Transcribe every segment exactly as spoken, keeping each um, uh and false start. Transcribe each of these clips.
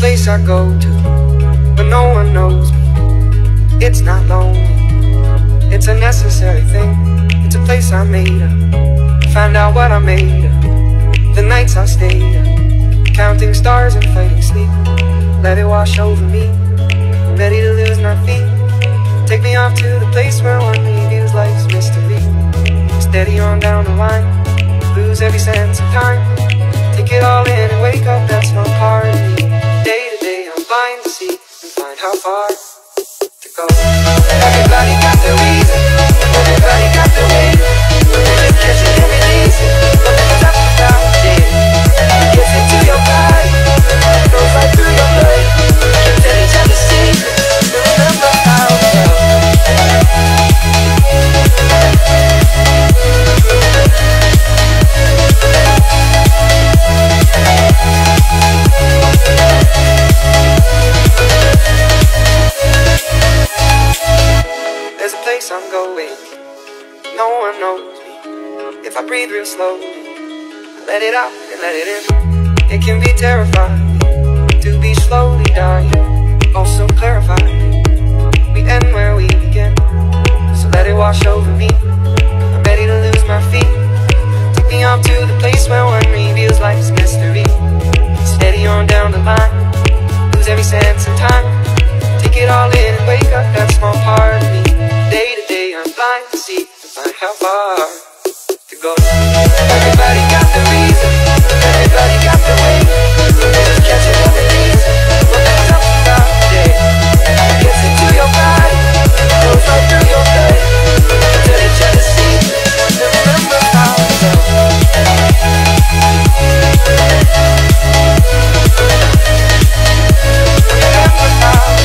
place I go to but no one knows me. It's not lonely, it's a necessary thing. It's a place I made up, find out what I made up. The nights I stayed up, counting stars and fighting sleep. Let it wash over me, I'm ready to lose my feet. Take me off to the place where one reviews life's mystery. Steady on down the line, lose every sense of time. Take it all in and wake up, that's no part of me. Day to day I'm blind to see and find how far to go. Everybody got their reason, everybody got their way. They just catching every reason, nothing stops without me. Gets into your body, goes right through your blood. Keeps at each other's secrets, remember how to go. I'm going, no one knows me. If I breathe real slowly, I let it out and let it in. It can be terrifying to be slowly dying, also clarifying. We end where we begin, so let it wash over me. I'm ready to lose my feet. Take me off to the place where one reveals life's mystery. Steady on down the line, lose every sense of time. Take it all in and wake up, that small part of me. Day to day I'm blind to see and find how far to go. Everybody got the reason, everybody got the way. They just catch it on the knees, but that's not about it. Gets into your body, goes right through your blood. Until each other's secrets, never remember how to go. Remember how to go.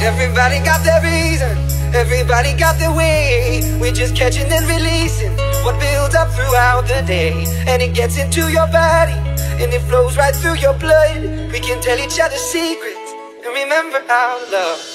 Everybody got their reason, everybody got their way. We're just catching and releasing what builds up throughout the day. And it gets into your body, and it flows right through your blood. We can tell each other secrets and remember our love.